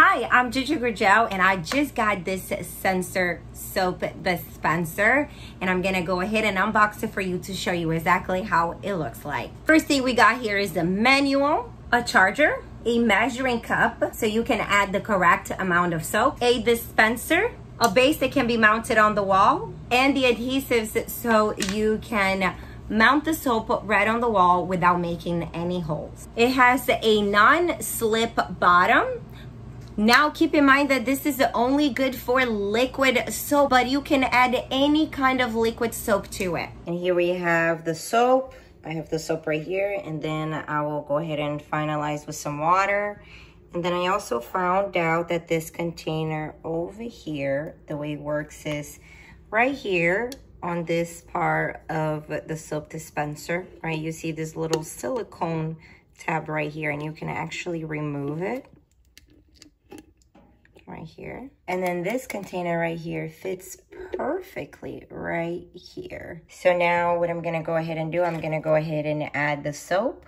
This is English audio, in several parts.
Hi, I'm Juju Gurgel, and I just got this Sensor Soap Dispenser, and I'm gonna go ahead and unbox it for you to show you exactly how it looks like. First thing we got here is the manual, a charger, a measuring cup so you can add the correct amount of soap, a dispenser, a base that can be mounted on the wall, and the adhesives so you can mount the soap right on the wall without making any holes. It has a non-slip bottom. Now keep in mind that this is only good for liquid soap, but you can add any kind of liquid soap to it. And here we have the soap. I have the soap right here, and then I will go ahead and finalize with some water. And then I also found out that this container over here, the way it works is right here on this part of the soap dispenser, right? You see this little silicone tab right here, and you can actually remove it right here. And then this container right here fits perfectly right here. So now what I'm gonna go ahead and do, I'm gonna go ahead and add the soap.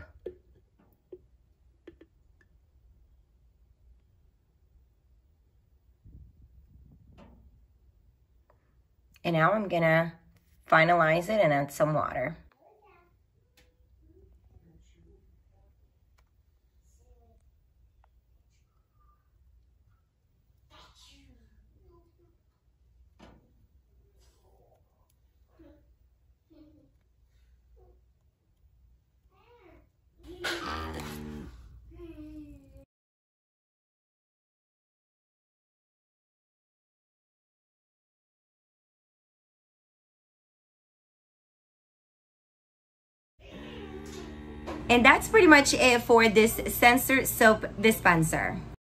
And now I'm gonna finalize it and add some water. And that's pretty much it for this Sensor Soap Dispenser.